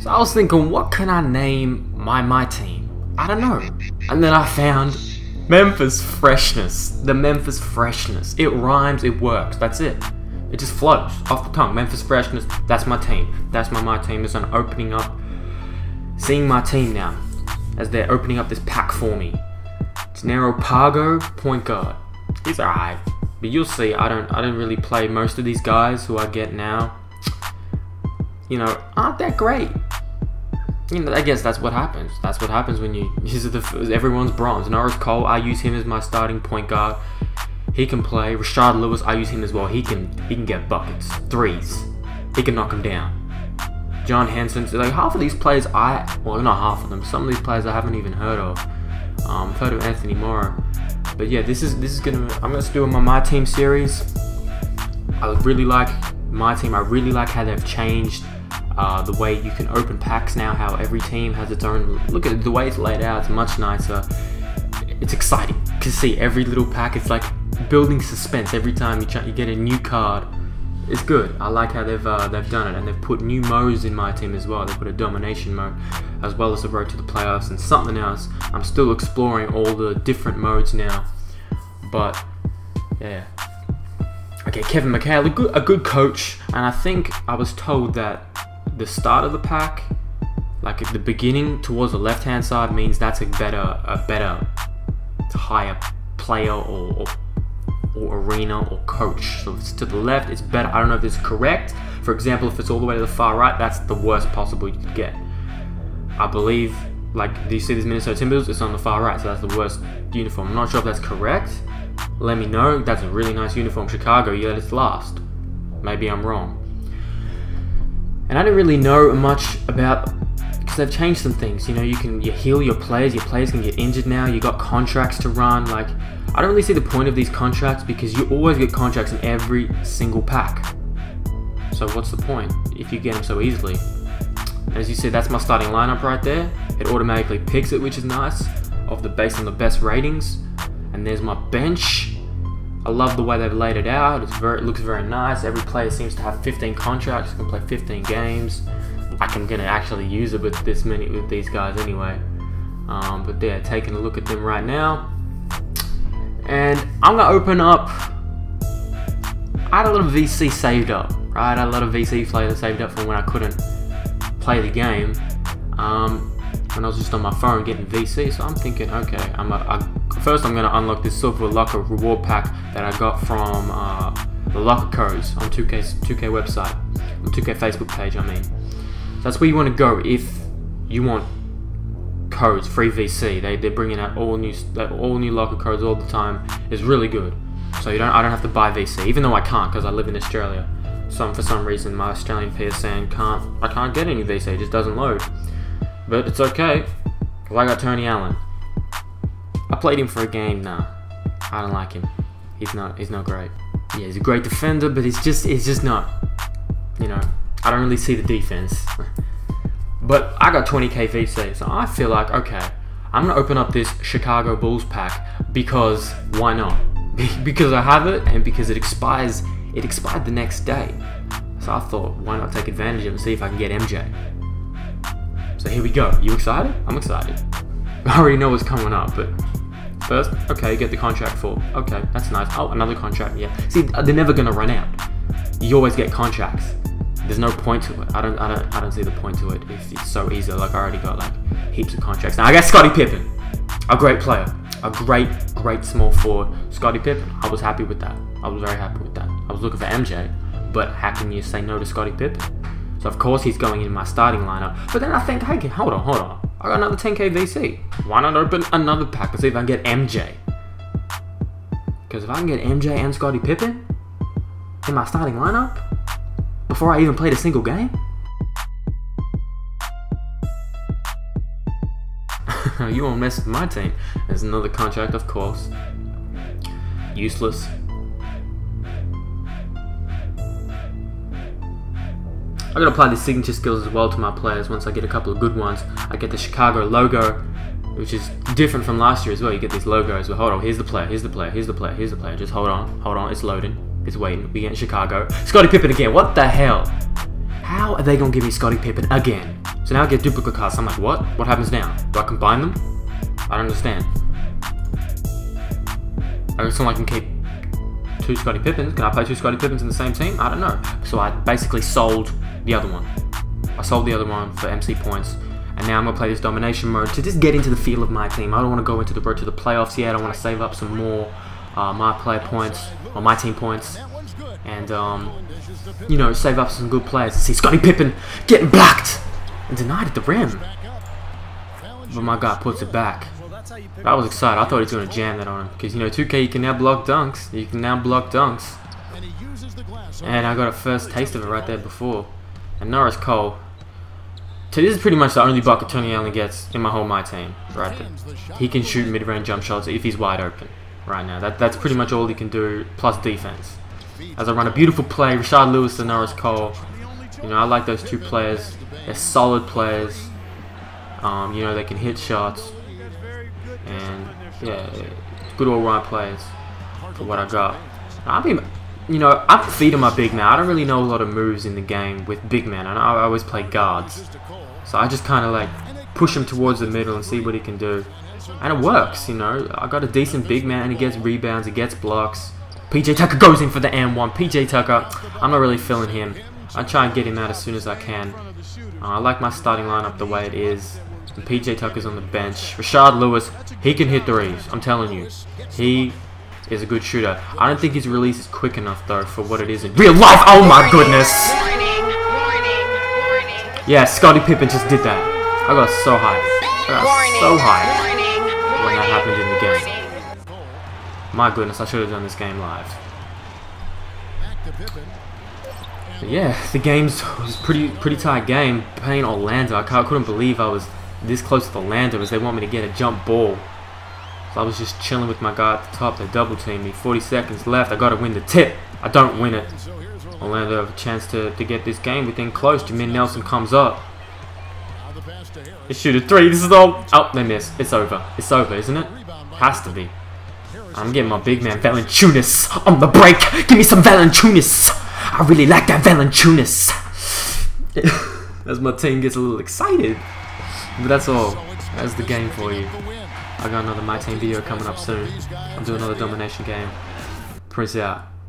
So I was thinking, what can I name my team? I don't know. And then I found Memphis Freshness. The Memphis Freshness. It rhymes, it works, that's it. It just flows off the tongue. Memphis Freshness, that's my team. That's my team. It's an opening up, seeing my team now as they're opening up this pack for me. It's Nero Pargo, point guard. He's alright, but you'll see. I don't really play most of these guys who I get now. You know, aren't that great. You know, I guess that's what happens. That's what happens when you. Everyone's bronze. Norris Cole, I use him as my starting point guard. He can play. Rashad Lewis, I use him as well. He can get buckets, threes. He can knock them down. John Hanson's like half of these players well, not half of them. Some of these players I haven't even heard of. I've heard of Anthony Morrow, but yeah, this is gonna. I'm gonna do my team series. I really like my team. I really like how they've changed. The way you can open packs now, how every team has its own look at the way it's laid out. It's much nicer. It's exciting to see every little pack. It's like building suspense every time you get a new card. It's good. I like how they've done it, and they've put new modes in my team as well. They put a domination mode as well as a road to the playoffs and something else. I'm still exploring all the different modes now, but yeah. Okay, Kevin McHale, a good coach, and I think I was told that. The start of the pack, like at the beginning towards the left hand side, means that's a better higher player or arena or coach. So if it's to the left, it's better. I don't know if it's correct. For example, if it's all the way to the far right, that's the worst possible you could get. I believe, like, do you see these Minnesota Timberwolves? It's on the far right, so that's the worst uniform. I'm not sure if that's correct. Let me know. That's a really nice uniform. Chicago, yeah, it's last. Maybe I'm wrong. And I didn't really know much about, because they've changed some things. You know, you heal your players can get injured now, you got contracts to run, like, I don't really see the point of these contracts because you always get contracts in every single pack. So what's the point if you get them so easily? As you see, that's my starting lineup right there. It automatically picks it, which is nice, based on the best ratings. And there's my bench. I love the way they've laid it out. It looks very nice. Every player seems to have 15 contracts. Can play 15 games. I'm gonna actually use it with these guys anyway. But yeah, taking a look at them right now, and I'm gonna open up. I had a lot of VC saved up, right? I had a lot of VC players saved up from when I couldn't play the game. When I was just on my phone getting VC, so I'm thinking, okay, first I'm going to unlock this Silver Locker reward pack that I got from the Locker Codes on 2K website, on 2K Facebook page, I mean. So that's where you want to go if you want codes, free VC. They're bringing out all new Locker Codes all the time. It's really good. So I don't have to buy VC, even though I can't because I live in Australia. So for some reason my Australian PSN I can't get any VC, it just doesn't load. But it's okay, because I got Tony Allen. I played him for a game. Nah, I don't like him. He's not great. Yeah, he's a great defender, but he's just not. You know, I don't really see the defense. But I got 20k VC, so I feel like, okay, I'm gonna open up this Chicago Bulls pack because why not? Because I have it and because it expires. It expired the next day, so I thought, why not take advantage of it and see if I can get MJ. So here we go. You excited? I'm excited. I already know what's coming up, but first, okay, get the contract for. Okay, that's nice. Oh, another contract. Yeah. See, they're never gonna run out. You always get contracts. There's no point to it. I don't see the point to it if it's so easy. Like I already got like heaps of contracts. Now I got Scottie Pippen, a great player, a great small forward. Scottie Pippen. I was happy with that. I was very happy with that. I was looking for MJ, but how can you say no to Scottie Pippen? So of course he's going in my starting lineup. But then I think, hey, hold on. I got another 10k VC. Why not open another pack and see if I can get MJ? Because if I can get MJ and Scottie Pippen in my starting lineup before I even played a single game, you won't mess with my team. There's another contract, of course. Useless. I'm going to apply these signature skills as well to my players. Once I get a couple of good ones, I get the Chicago logo, which is different from last year as well. You get these logos, but hold on, here's the player. Just hold on, it's loading, it's waiting. We get Chicago. Scottie Pippen again, what the hell? How are they going to give me Scottie Pippen again? So now I get duplicate cards. I'm like, what? What happens now? Do I combine them? I don't understand. I assume I can keep two Scottie Pippins. Can I play two Scottie Pippins in the same team? I don't know. So I basically sold the other one. I sold the other one for MC points. And now I'm going to play this domination mode to just get into the feel of my team. I don't want to go into the road to the playoffs yet. I want to save up some more my player points, or my team points. And, you know, save up some good players. And see Scottie Pippen getting blocked and denied at the rim. But my guy puts it back. I was excited. I thought he was going to jam that on him. Because, you know, 2K, you can now block dunks. You can now block dunks. And I got a first taste of it right there before. And Norris Cole. So this is pretty much the only bucket Tony Allen gets in my whole my team, right there. He can shoot mid-range jump shots if he's wide open right now. That's pretty much all he can do, plus defense. As I run a beautiful play, Rashad Lewis and Norris Cole. You know, I like those two players. They're solid players. You know, they can hit shots. And, yeah, good all-round players for what I got. I've been... You know, I'm feeding my big man. I don't really know a lot of moves in the game with big man, and I always play guards. So I just kind of like push him towards the middle and see what he can do. And it works, you know. I got a decent big man. He gets rebounds. He gets blocks. PJ Tucker goes in for the M1. PJ Tucker, I'm not really feeling him. I try and get him out as soon as I can. I like my starting lineup the way it is. And PJ Tucker's on the bench. Rashad Lewis, he can hit threes. I'm telling you. He... is a good shooter. I don't think his release is quick enough though for what it is in real life. Oh my goodness! Yeah, Scottie Pippen just did that. I got so hyped. I got so hyped when that happened in the game. My goodness, I should have done this game live. But yeah, the game's was pretty tight game. Playing Orlando, I couldn't believe I was this close to Orlando because they want me to get a jump ball. So I was just chilling with my guy at the top. They double teamed me. 40 seconds left. I got to win the tip. I don't win it. Orlando have a chance to get this game within close. Jameer Nelson comes up. They shoot a three. This is all. Oh, they miss. It's over. It's over, isn't it? Has to be. I'm getting my big man Valanchunas on the break. Give me some Valanchunas. I really like that Valanchunas. As my team gets a little excited. But that's all. That's the game for you. I got another my team video coming up soon. I'm doing another domination game. Peace out.